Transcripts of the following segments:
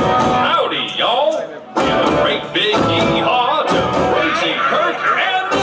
Howdy, y'all, and a great big yee-haw to Crazy Kirk and the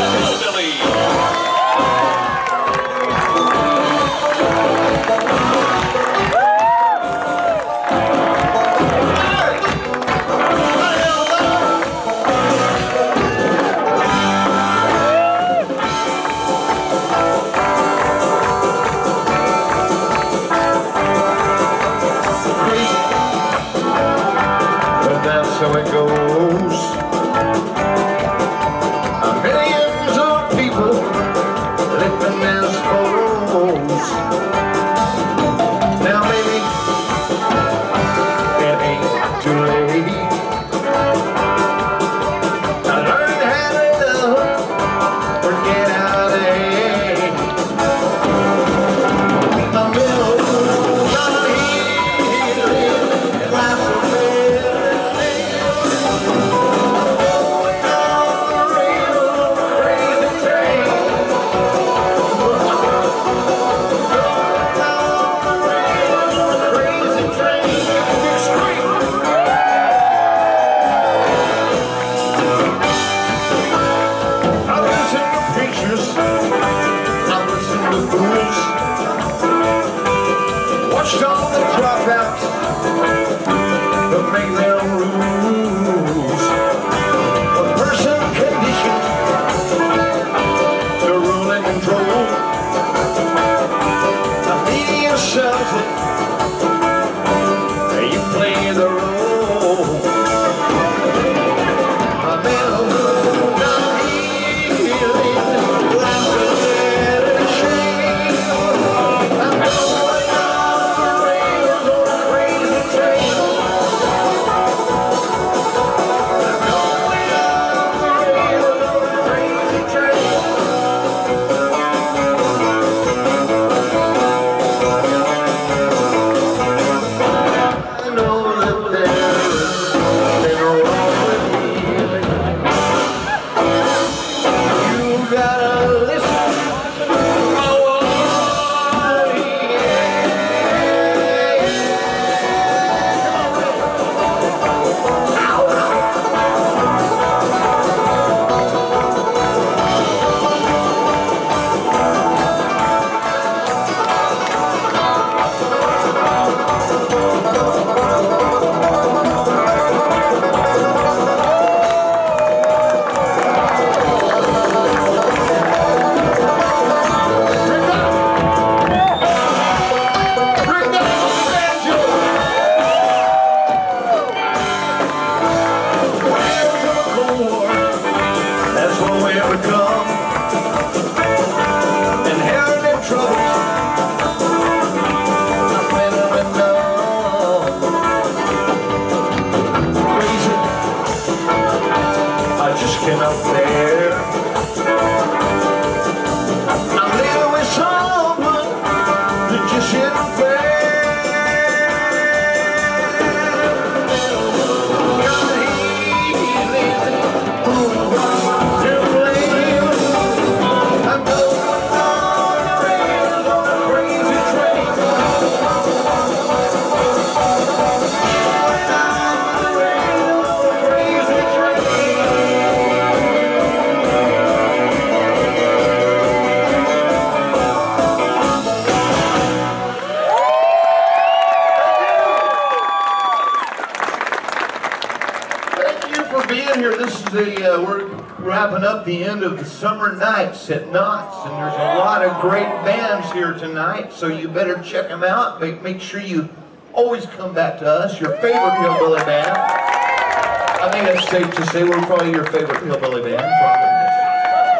the end of the summer nights at Knott's, and there's a lot of great bands here tonight, so you better check them out. Make sure you always come back to us, your favorite hillbilly band. I think it's safe to say we're probably your favorite hillbilly band.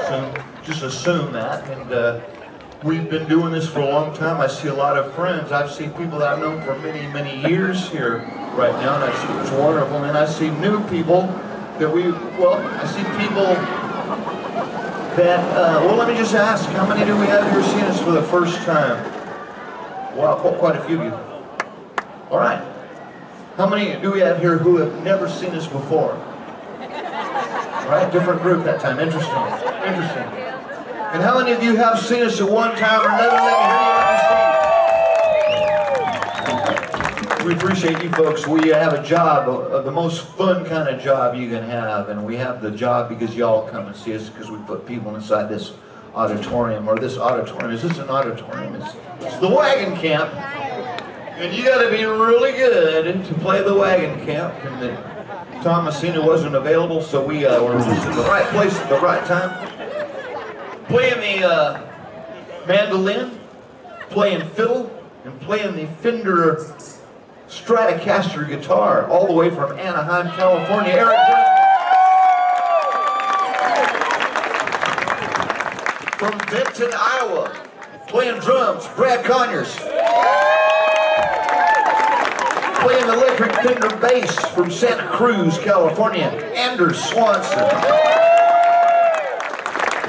Probably. So just assume that. And we've been doing this for a long time. I see a lot of friends. I've seen people that I've known for many, many years here right now, and I see it's wonderful. And I see new people that I see people that, well, let me just ask, how many do we have here seeing us for the first time? Wow, quite a few of you. All right. How many do we have here who have never seen us before? All right, different group that time. Interesting. Interesting. And how many of you have seen us at one time or another? Let me hear you. We appreciate you folks. We have a job, the most fun kind of job you can have, and we have the job because y'all come and see us because we put people inside this auditorium, or this auditorium. Is this an auditorium? It's the Wagon Camp, and you got to be really good to play the Wagon Camp. And the Thomasina wasn't available, so we were just in the right place at the right time, playing the mandolin, playing fiddle, and playing the Fender Stratocaster guitar, all the way from Anaheim, California. Eric Brenton. From Benton, Iowa, playing drums, Brad Conyers. Playing electric Fender bass from Santa Cruz, California, Anders Swanson.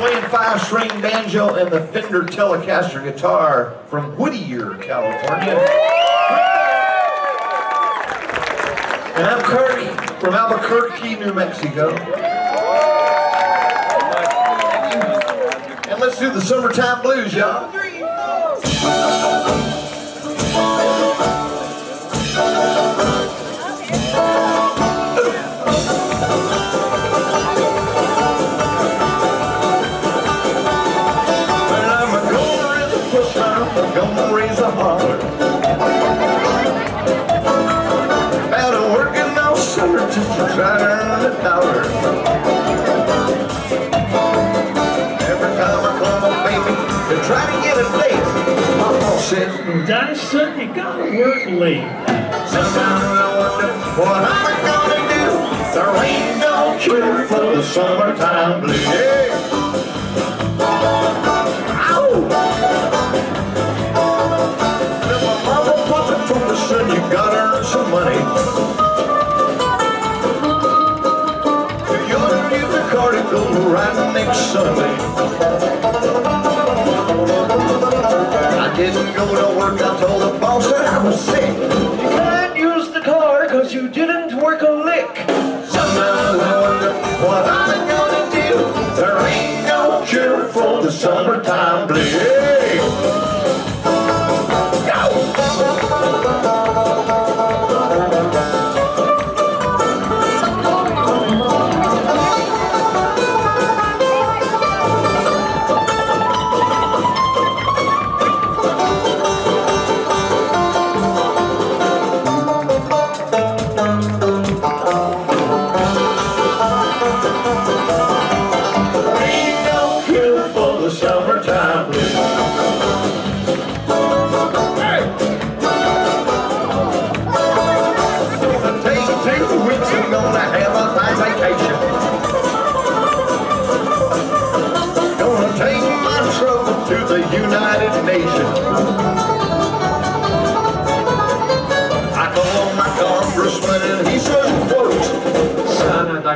Playing five-string banjo and the Fender Telecaster guitar from Whittier, California. And I'm Kirk from Albuquerque, New Mexico. And let's do the Summertime Blues, y'all. And I'm gonna raise a push, I'm gonna raise a holler. Just to try to earn a dollar. Every time I call my baby to try to get a date, my mom says, "Daddy, son, you gotta work late." Sometimes I wonder what I'm gonna do. There ain't no cure for the summertime blues. Yeah. Ow! Then my mama, papa told me, "Son, you gotta earn some money." Right next Sunday, I didn't go to work. I told the boss that I was sick. You can't use the car cause you didn't work a lick. Sometimes I wonder what I'm gonna do. There ain't no cure for the summertime blues.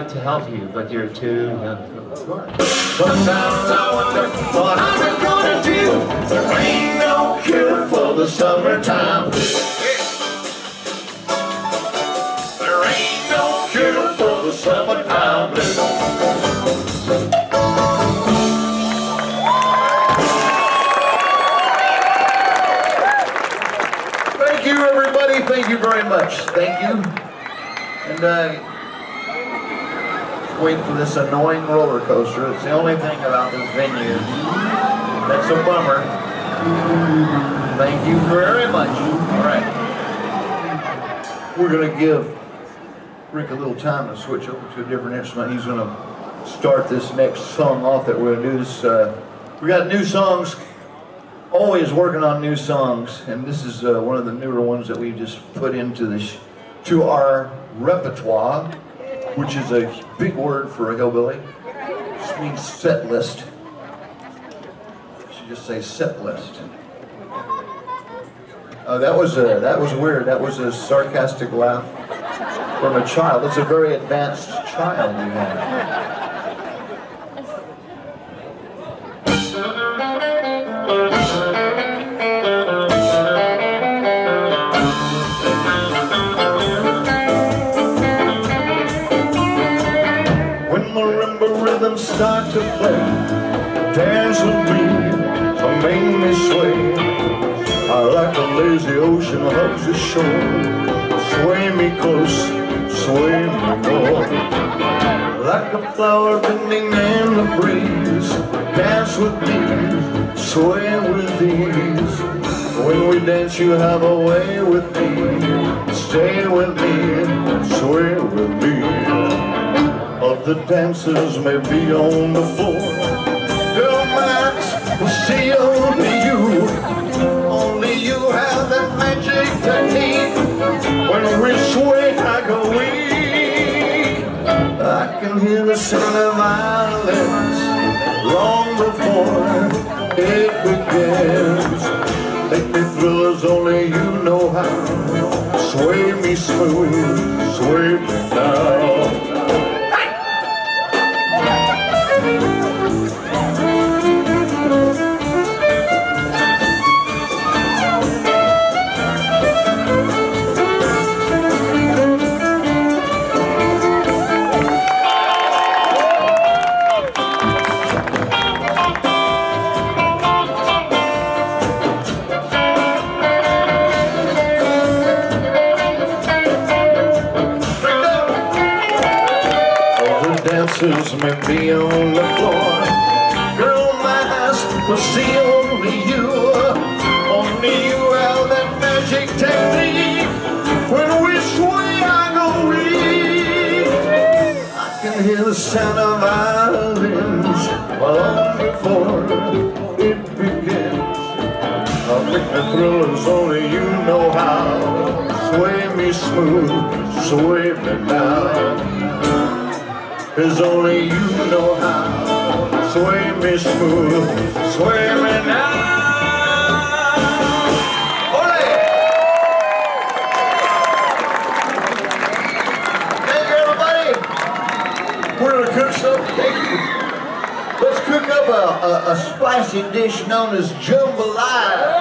To help you, but you're too young. Sometimes I wonder what I'm gonna do. There ain't no cure for the summertime. There ain't no cure for the summertime. Thank you, everybody. Thank you very much. Thank you. And waiting for this annoying roller coaster. It's the only thing about this venue. That's a bummer. Thank you very much. All right. We're going to give Rick a little time to switch over to a different instrument. He's going to start this next song off that we're going to do. This, we got new songs, always working on new songs, and this is one of the newer ones that we just put into this, to our repertoire, which is a big word for a hillbilly. It means set list. I should just say set list. Oh, that was weird. That was a sarcastic laugh from a child. That's a very advanced child you have. Start to play, dance with me, or make me sway. Like a lazy ocean hugs the shore. Sway me close, sway me more. Like a flower bending in the breeze. Dance with me, sway with ease. When we dance you have a way with me. Stay with me, sway with me. Other dancers may be on the floor. Girl, Max will see only you. Only you have that magic technique. When we sway like a wee, I can hear the sound of violins long before it begins. Take me through as only you know how. Sway me smooth, sway me down. Dancers may be on the floor. Girl, my eyes will see only you. Only you have that magic technique. When we sway, I go weak. I can hear the sound of violins long before it begins. I'll make the thrillers only you know how. Sway me smooth, sway me down. Cause only you know how. Sway me smooth, sway me now. Ole! Thank you everybody. We're gonna cook something. Let's cook up a spicy dish known as jambalaya.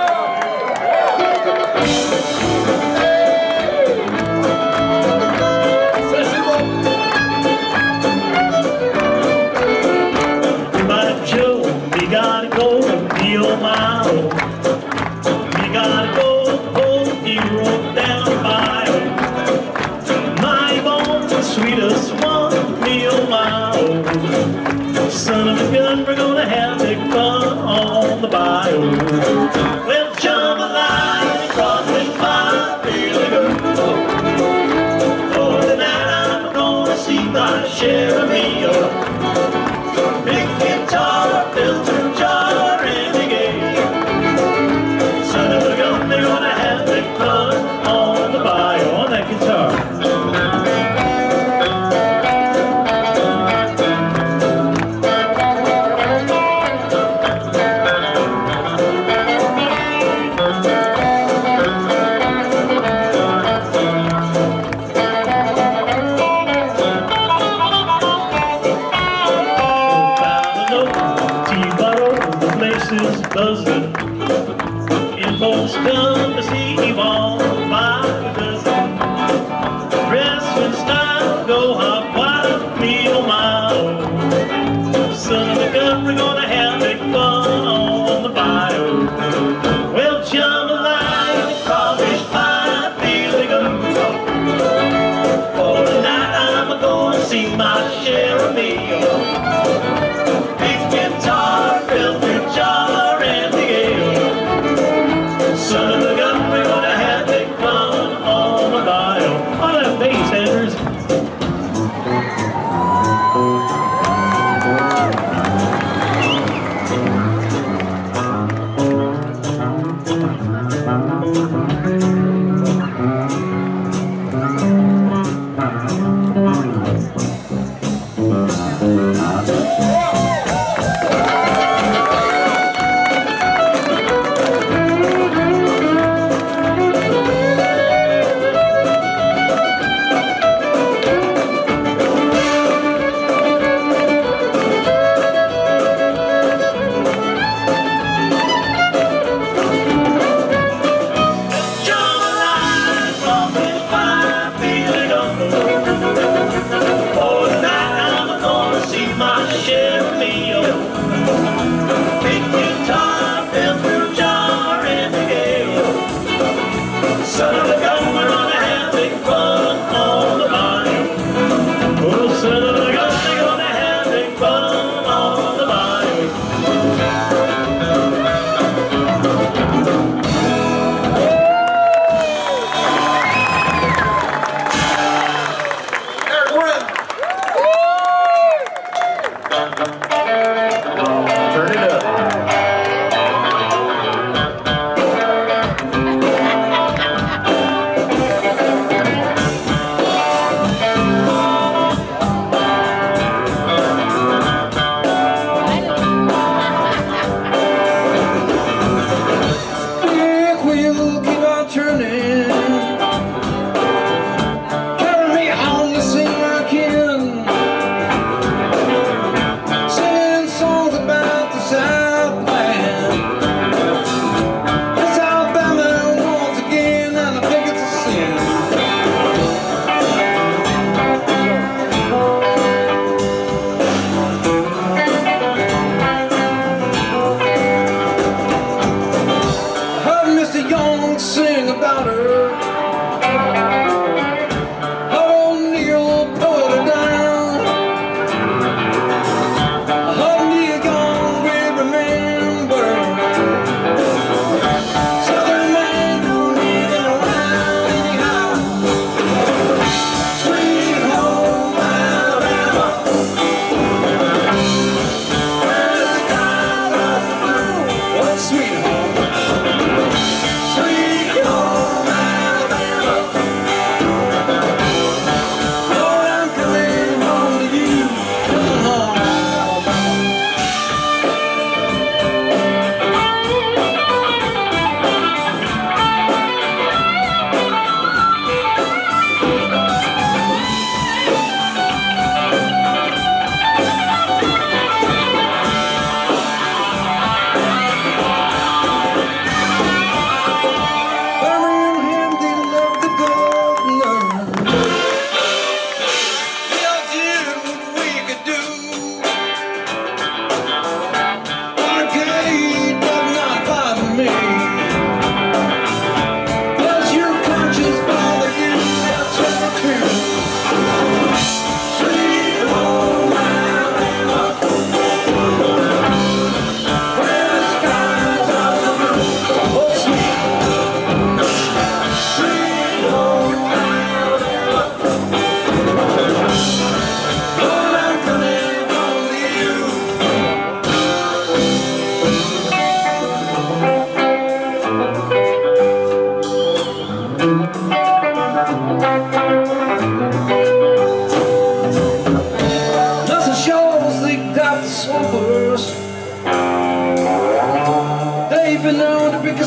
Son of a gun, we're gonna have big fun on the bio. Well, jambalaya crossing my feeling. Oh, tonight I'm gonna see my share of meal. Big guitar, filter jar, and a game. Son of a gun, they're gonna have big fun on the bio, on that guitar. Whoa!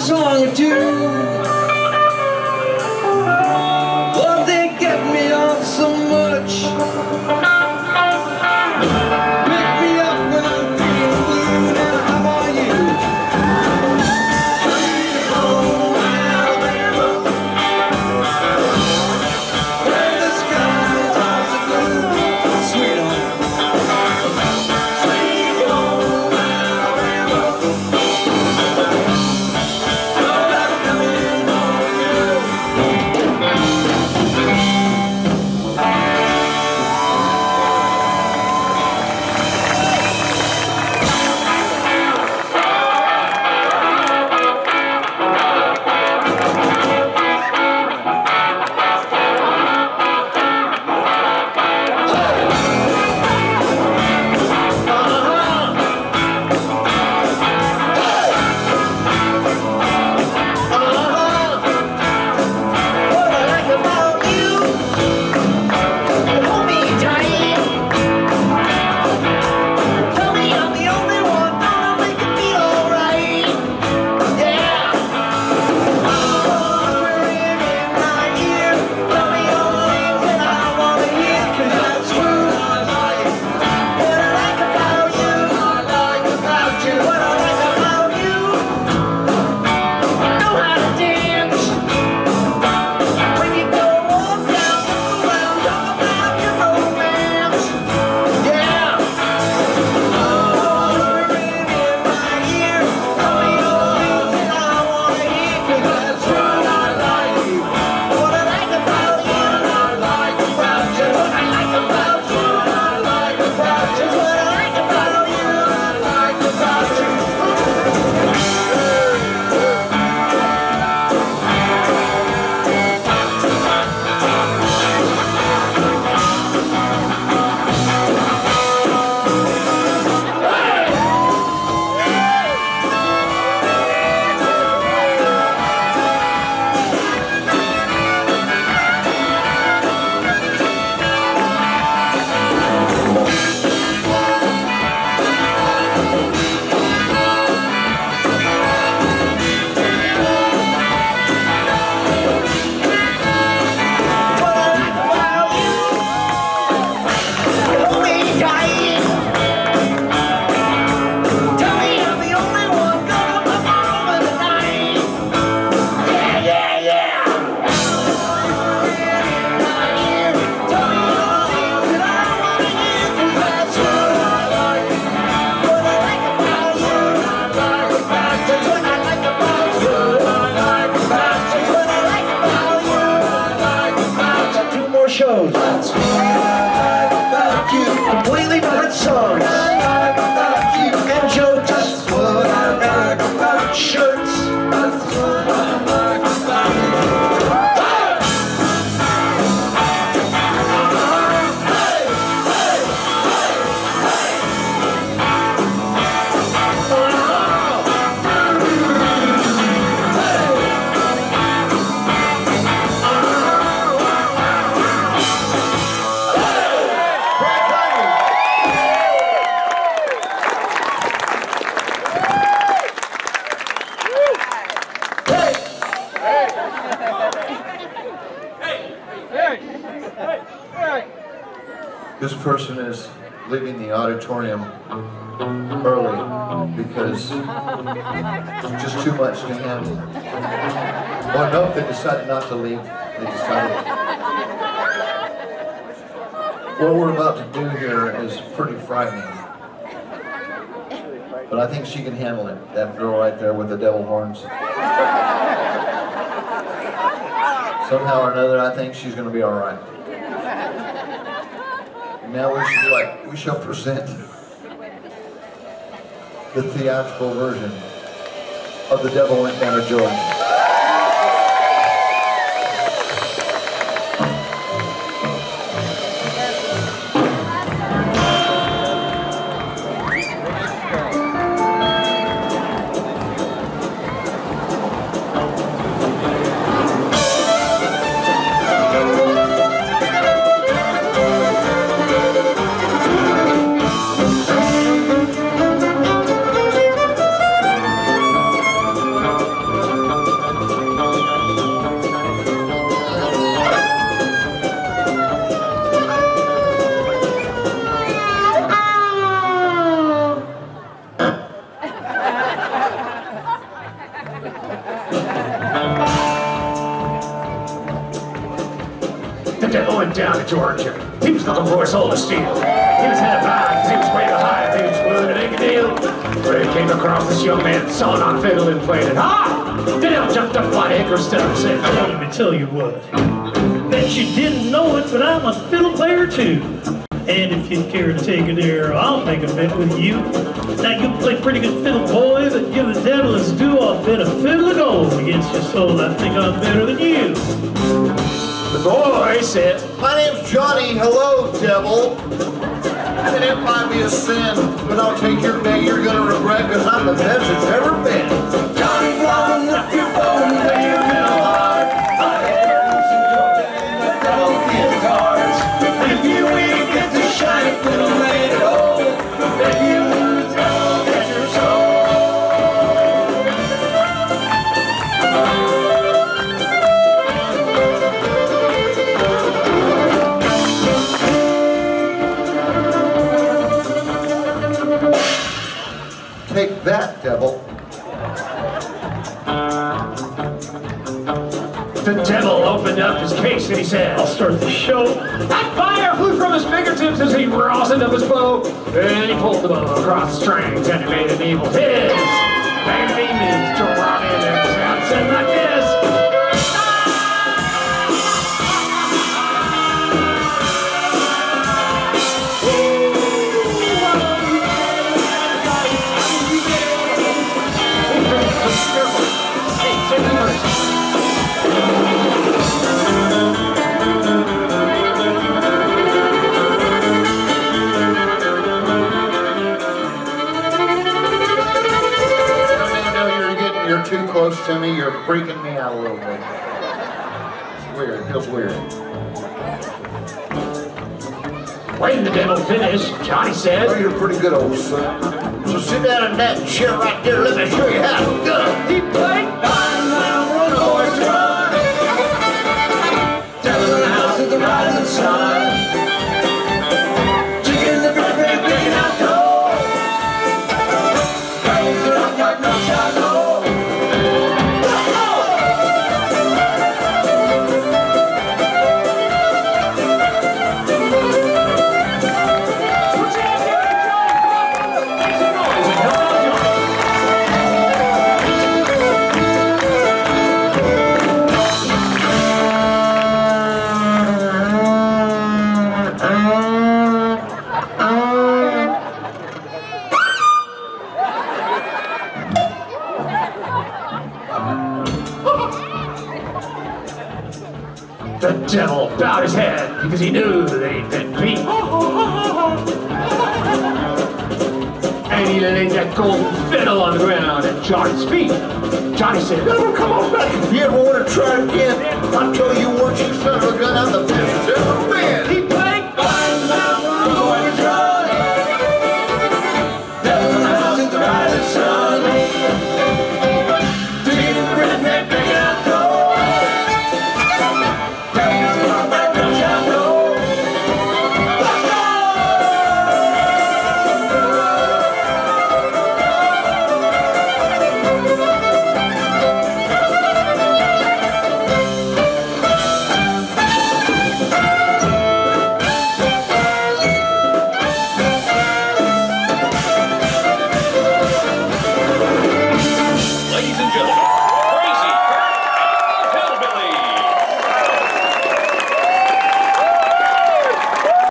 song or two. Oh, they get me off so much. Pick me up when I'm feeling blue. Now how about you? Sweet home Alabama, where the skies are so blue. Sweet home, sweet home Alabama. This person is leaving the auditorium early because it's just too much to handle. Well, no, if they decided not to leave, they decided. What we're about to do here is pretty frightening, but I think she can handle it, that girl right there with the devil horns. Somehow or another, I think she's going to be all right. Now we shall present the theatrical version of The Devil Went Down to Georgia. Went Down to Georgia. He was looking for a soul to steal. He was headed by because he was way too high. He was willing to make a deal. But he came across this young man, saw it on fiddle and played it. Ah! Then he jumped up by the anchor step and said, "Let me tell you what. Bet you didn't know it, but I'm a fiddle player too. And if you'd care to take an ear, I'll make a bet with you. Now you play pretty good fiddle, boy, but give the devil his due. I'll bet a fiddle of gold against your soul. I think I'm better than you." The boy said, "My name's Johnny. Hello, devil. And it might be a sin, but I'll take your bet. You're gonna regret, because I'm the best it's ever been." Johnny won up your phone, but you've been hard. I had since your day, the devil is cards. If you shiny little lady, oh, if you lose, I'll get your soul. Take that, devil. The devil opened up his case and he said, "I'll start the show." That fire flew from his fingertips as he rosined up his bow. And he pulled the bow across the strings and he made an evil hiss. And he means to run in and sound said like this. Too close to me, you're freaking me out a little bit. It's weird, it feels weird. When the devil finished, Johnny said, "Oh, you're pretty good, old son. So sit down in that chair right there, let me show you how it's done." He played nine-mile-road run. Down in the house at the rising sun. Devil bowed his head because he knew that he'd been beat. And he laid that golden fiddle on the ground at Johnny's feet. Johnny said, "Never come on back. If you ever want to try again, I'll tell you what, you son of a gun, I'm the best it's ever been."